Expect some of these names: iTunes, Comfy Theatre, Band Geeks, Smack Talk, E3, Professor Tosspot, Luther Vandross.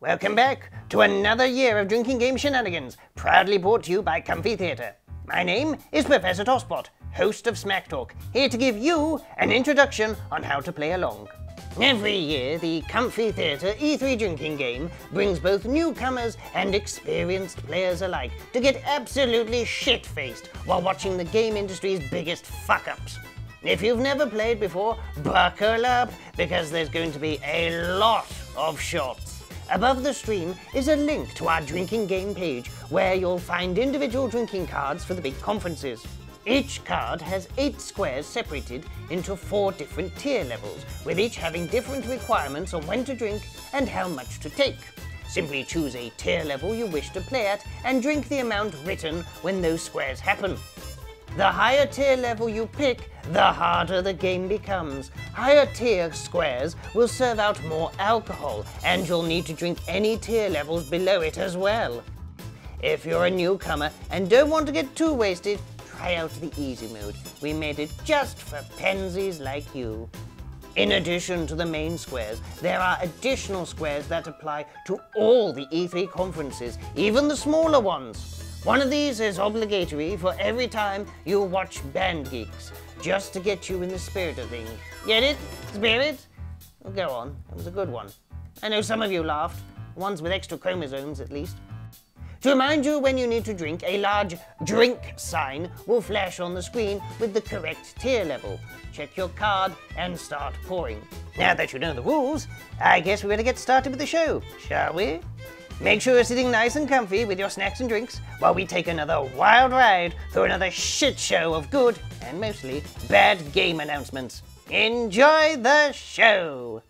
Welcome back to another year of drinking game shenanigans, proudly brought to you by Comfy Theatre. My name is Professor Tosspot, host of Smack Talk, here to give you an introduction on how to play along. Every year, the Comfy Theatre E3 drinking game brings both newcomers and experienced players alike to get absolutely shit-faced while watching the game industry's biggest fuck-ups. If you've never played before, buckle up, because there's going to be a lot of shots. Above the stream is a link to our drinking game page, where you'll find individual drinking cards for the big conferences. Each card has 8 squares separated into 4 different tier levels, with each having different requirements on when to drink and how much to take. Simply choose a tier level you wish to play at and drink the amount written when those squares happen. The higher tier level you pick, the harder the game becomes. Higher tier squares will serve out more alcohol, and you'll need to drink any tier levels below it as well. If you're a newcomer and don't want to get too wasted, try out the easy mode. We made it just for pansies like you. In addition to the main squares, there are additional squares that apply to all the E3 conferences, even the smaller ones. One of these is obligatory for every time you watch Band Geeks, just to get you in the spirit of things. Get it? Spirit? Well, go on, it was a good one. I know some of you laughed, ones with extra chromosomes at least. To remind you when you need to drink, a large drink sign will flash on the screen with the correct tier level. Check your card and start pouring. Now that you know the rules, I guess we better get started with the show, shall we? Make sure you're sitting nice and comfy with your snacks and drinks while we take another wild ride through another shit show of good, and mostly bad, game announcements. Enjoy the show!